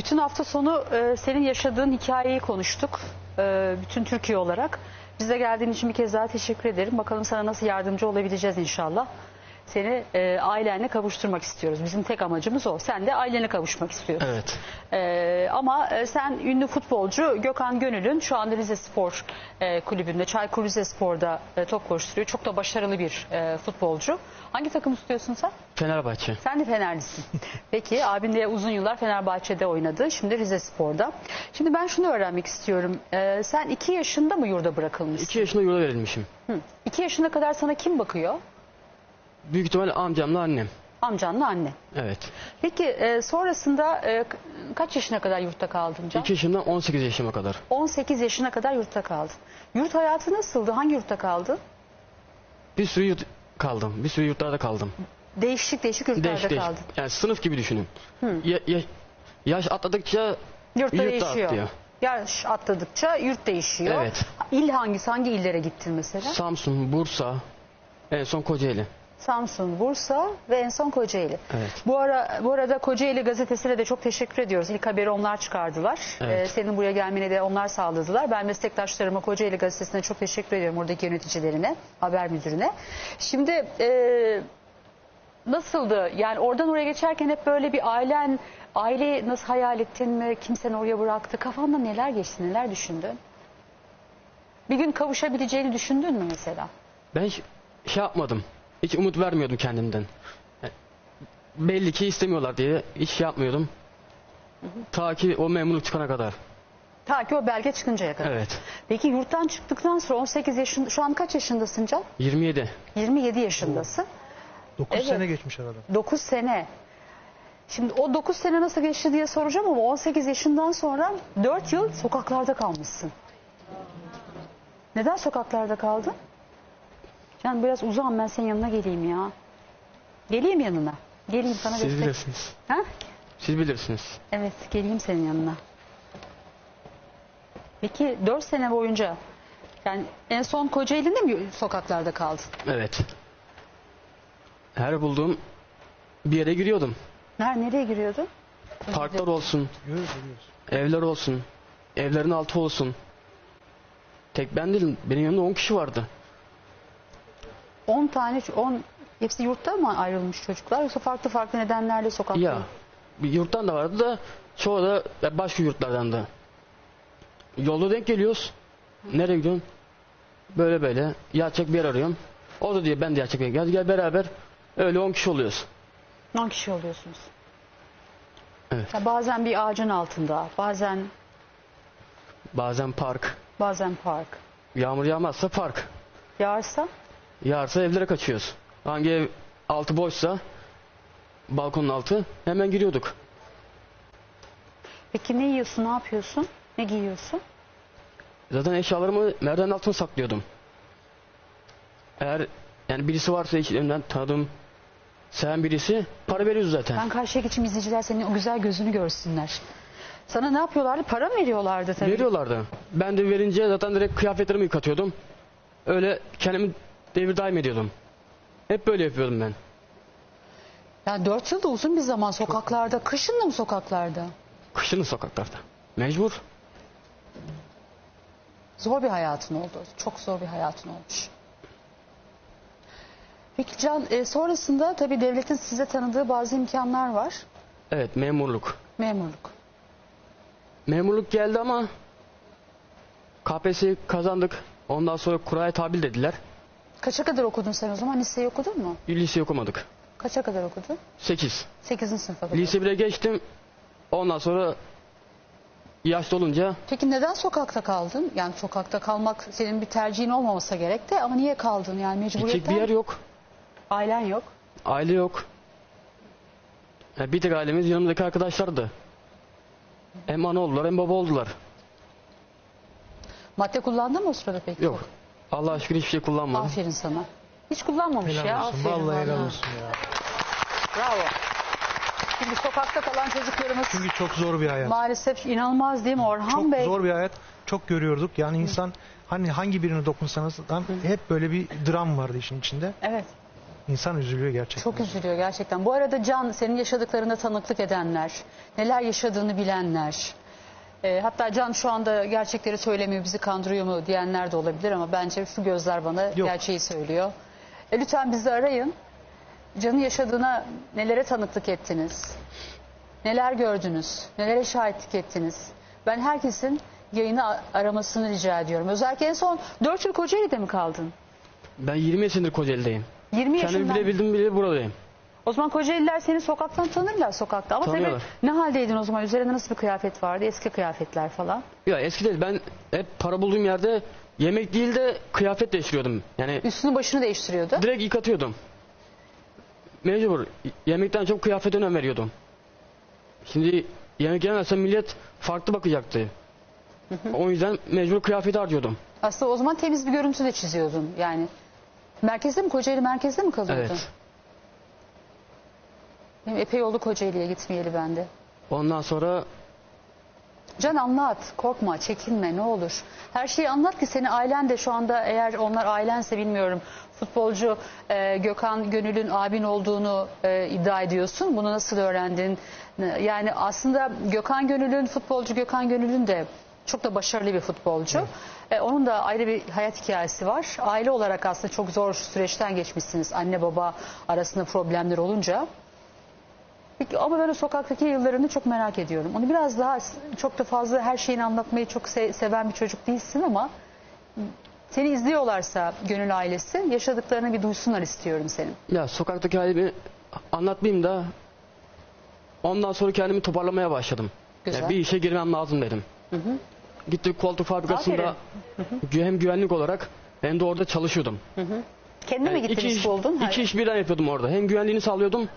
Bütün hafta sonu senin yaşadığın hikayeyi konuştuk. Bütün Türkiye olarak. Bize geldiğin için bir kez daha teşekkür ederim. Bakalım sana nasıl yardımcı olabileceğiz inşallah. Seni ailenle kavuşturmak istiyoruz. Bizim tek amacımız o. Sen de ailene kavuşmak istiyorsun. Evet. Ama sen ünlü futbolcu Gökhan Gönül'ün şu anda Rize Spor kulübünde, Çaykur Rizespor'da top koşturuyor. Çok da başarılı bir futbolcu. Hangi takımı tutuyorsun sen? Fenerbahçe. Sen de Fenerlisin. Peki abin de uzun yıllar Fenerbahçe'de oynadı. Şimdi Rize Spor'da. Şimdi ben şunu öğrenmek istiyorum. Sen 2 yaşında mı yurda bırakılmışsın? 2 yaşında yurda verilmişim. 2 yaşına kadar sana kim bakıyor? Büyük ihtimalle amcamla annem. Amcanla anne. Evet. Peki sonrasında kaç yaşına kadar yurtta kaldın canım? 2 yaşımdan 18 yaşıma kadar. 18 yaşına kadar yurtta kaldın. Yurt hayatı nasıldı? Hangi yurtta kaldın? Bir sürü yurt kaldım. Bir sürü yurtlarda kaldım. Değişik yurtlarda kaldın. Yani sınıf gibi düşünün. Yaş atladıkça yurt değişiyor. Atlıyor. Yaş atladıkça yurt değişiyor. Evet. İl hangisi? Hangi illere gittin mesela? Samsun, Bursa, en son Kocaeli. Samsun, Bursa ve en son Kocaeli. Evet. Bu arada Kocaeli gazetesine de çok teşekkür ediyoruz. İlk haberi onlar çıkardılar. Evet. Senin buraya gelmene de onlar sağladılar. Ben meslektaşlarıma, Kocaeli gazetesine çok teşekkür ediyorum. Oradaki yöneticilerine, haber müdürüne. Şimdi nasıldı? Yani oradan oraya geçerken hep böyle bir aileyi nasıl hayal ettin mi? Kim seni oraya bıraktı? Kafanda neler geçti, neler düşündün? Bir gün kavuşabileceğini düşündün mü mesela? Ben şey yapmadım. Hiç umut vermiyordum kendimden. Belli ki istemiyorlar diye hiç şey yapmıyordum. Ta ki o memurluk çıkana kadar. Ta ki o belge çıkıncaya kadar. Evet. Peki yurttan çıktıktan sonra 18 yaşında, şu an kaç yaşındasın Can? 27. 27 yaşındasın. 9 sene geçmiş herhalde. 9 sene. Şimdi o 9 sene nasıl geçti diye soracağım ama 18 yaşından sonra 4 yıl sokaklarda kalmışsın. Neden sokaklarda kaldın? Can biraz uzağım, ben senin yanına geleyim ya. Geleyim yanına. Geleyim sana destek. Siz bilirsiniz. Ha? Siz bilirsiniz. Evet, geleyim senin yanına. Peki 4 sene boyunca yani en son Kocaeli'nde mi sokaklarda kaldın? Evet. Her bulduğum bir yere giriyordum. Nereye giriyordun? Parklar olsun. Evler olsun. Evlerin altı olsun. Tek ben değilim. Benim yanımda 10 kişi vardı. 10 tane, hepsi yurtta mı ayrılmış çocuklar yoksa farklı nedenlerle sokakta? Ya yurttan da vardı da çoğu da başka yurtlardan da. Yolda denk geliyoruz. Nereye gidiyorsun? Böyle. Yatacak bir yer arıyorum. O da diyor ben de yatacak bir yer. Gel beraber öyle 10 kişi oluyoruz. 10 kişi oluyorsunuz. Evet. Ya bazen bir ağacın altında, bazen park. Bazen park. Yağmur yağmazsa park. Yağarsa? Yağarsa evlere kaçıyoruz. Hangi ev altı boşsa, balkonun altı, hemen giriyorduk. Peki ne yiyorsun, ne yapıyorsun, ne giyiyorsun? Zaten eşyalarımı merdivenin altına saklıyordum. Eğer yani birisi varsa içlerinden tanıdığım, seven birisi, para veriyoruz zaten. Ben karşıya geçeyim, izleyiciler senin o güzel gözünü görsünler. Sana ne yapıyorlardı? Para mı veriyorlardı tabii? Veriyorlardı. Ben de verince zaten direkt kıyafetlerimi yıkatıyordum. Öyle kendimi devir daim ediyordum. Hep böyle yapıyordum ben. Yani 4 yıl da uzun bir zaman sokaklarda. Kışın da mı sokaklarda? Kışın da sokaklarda. Mecbur. Zor bir hayatın oldu. Çok zor bir hayatın olmuş. Peki Can, sonrasında tabii devletin size tanıdığı bazı imkanlar var. Evet, memurluk. Memurluk geldi ama KPSS'yi kazandık. Ondan sonra kuraya tabi dediler. Kaça kadar okudun sen o zaman? Liseyi okudun mu? Liseyi okumadık. Kaça kadar okudun? 8. 8. sınıfa kadar. Lise 1'e geçtim. Ondan sonra yaşlı olunca... Peki neden sokakta kaldın? Yani sokakta kalmak senin bir tercihin olmaması gerek de ama niye kaldın? Yani mecburiyetten... Gidecek bir yer yok. Ailen yok. Aile yok. Yani bir tek ailemiz yanımdaki arkadaşlardı. Hem ana oldular hem baba oldular. Madde kullandın mı o sırada peki? Yok. Allah'a şükür hiçbir şey kullanmadım. Aferin sana. Hiç kullanmamış helal ya. Olsun, aferin vallahi helal olsun ya. Bravo. Şimdi sokakta kalan çocuklarımız... Çünkü çok zor bir hayat. Maalesef inanılmaz değil mi Orhan çok Bey? Çok zor bir hayat. Çok görüyorduk. Yani insan hani hangi birini dokunsanız hep böyle bir dram vardı işin içinde. Evet. İnsan üzülüyor gerçekten. Çok üzülüyor gerçekten. Bu arada Can, senin yaşadıklarına tanıklık edenler, neler yaşadığını bilenler, hatta Can şu anda gerçekleri söylemiyor, bizi kandırıyor mu diyenler de olabilir ama bence şu gözler bana yok, gerçeği söylüyor. Lütfen bizi arayın. Can'ın yaşadığına nelere tanıklık ettiniz? Neler gördünüz? Nelere şahitlik ettiniz? Ben herkesin yayını aramasını rica ediyorum. Özellikle en son 4 yıl Kocaeli'de mi kaldın? Ben 20 yaşındır Kocaeli'deyim. 20 yaşından. Kendimi bilebildim bile buradayım. O zaman Kocaeliler seni sokaktan tanırlar, sokakta. Ama tabii ne haldeydin o zaman? Üzerinde nasıl bir kıyafet vardı? Eski kıyafetler falan. Ya eski değil. Ben hep para bulduğum yerde yemek değil de kıyafet değiştiriyordum. Yani üstünü başını değiştiriyordu. Direkt yıkatıyordum. Mecbur. Yemekten çok kıyafet önem veriyordum. Şimdi yemek yemezse millet farklı bakacaktı. Hı hı. O yüzden mecbur kıyafeti harcıyordum. Aslında o zaman temiz bir görüntü de çiziyordun yani. Merkezde mi? Kocaeli merkezde mi kalıyordun? Evet. Benim epey oldu Kocaeli'ye gitmeyeli ben de. Ondan sonra... Can, anlat. Korkma, çekinme, ne olur. Her şeyi anlat ki seni ailen de şu anda, eğer onlar ailense bilmiyorum, futbolcu Gökhan Gönül'ün abin olduğunu iddia ediyorsun. Bunu nasıl öğrendin? Yani aslında Gökhan Gönül'ün, futbolcu Gökhan Gönül'ün de çok da başarılı bir futbolcu. Evet. Onun da ayrı bir hayat hikayesi var. Aile olarak aslında çok zor süreçten geçmişsiniz. Anne baba arasında problemler olunca. Ama böyle sokaktaki yıllarını çok merak ediyorum. Onu biraz daha, çok da fazla her şeyini anlatmayı çok seven bir çocuk değilsin ama seni izliyorlarsa Gönül ailesi, yaşadıklarını bir duysunlar istiyorum senin. Ya sokaktaki halimi anlatmayayım da ondan sonra kendimi toparlamaya başladım. Yani bir işe girmem lazım dedim. Hı hı. Gittik koltuk fabrikasında, hı hı, hem güvenlik olarak hem de orada çalışıyordum. Hı hı. Kendine mi gittin, iş buldun? İki iş birden yapıyordum orada. Hem güvenliğini sağlıyordum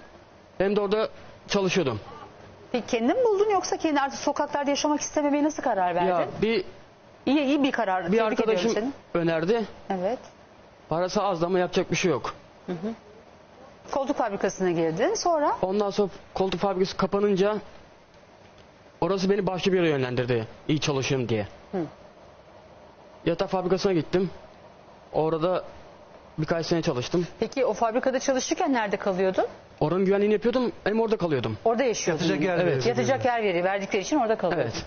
hem de orada çalışıyordum. Peki kendin mi buldun yoksa kendi artık sokaklarda yaşamak istememeye nasıl karar verdin? Ya bir, iyi bir karar. Bir arkadaşım önerdi. Evet. Parası az ama yapacak bir şey yok. Hı hı. Koltuk fabrikasına girdin sonra? Ondan sonra koltuk fabrikası kapanınca orası beni başka bir yere yönlendirdi. İyi çalışayım diye. Hı. Yatak fabrikasına gittim. Orada birkaç sene çalıştım. Peki o fabrikada çalışırken nerede kalıyordun? Oranın güvenliğini yapıyordum, hem orada kalıyordum. Orada yaşıyordun. Yatacak yer, evet, yatacak yer veri verdikleri için orada kalıyordun. Evet.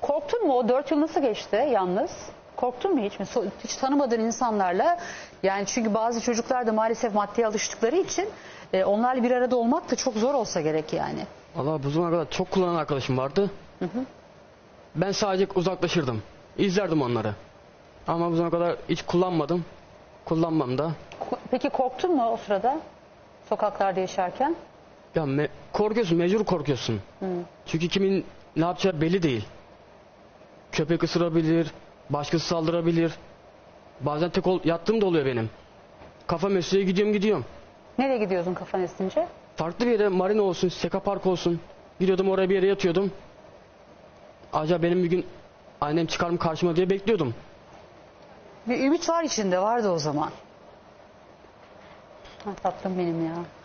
Korktun mu? O 4 yıl nasıl geçti yalnız? Korktun mu hiç mi? Hiç tanımadığın insanlarla, yani çünkü bazı çocuklar da maalesef maddeye alıştıkları için onlarla bir arada olmak da çok zor olsa gerek yani. Valla bu zamana kadar çok kullanan arkadaşım vardı. Hı hı. Ben sadece uzaklaşırdım. İzlerdim onları. Ama bu zamana kadar hiç kullanmadım. Kullanmam da. Peki korktun mu o sırada? Sokaklarda yaşarken? Ya korkuyorsun, mecbur korkuyorsun. Hı. Çünkü kimin ne yapacağı belli değil. Köpek ısırabilir, başkası saldırabilir. Bazen tek yattığım da oluyor benim. Kafa mesleğe gidiyorum. Nereye gidiyordun kafan estince? Farklı bir yere, marina olsun, Seka Park olsun. Gidiyordum oraya, bir yere yatıyordum. Acaba benim bir gün annem çıkar mı karşıma diye bekliyordum. Bir ümit var içinde, vardı o zaman. Ha, tatlım benim ya.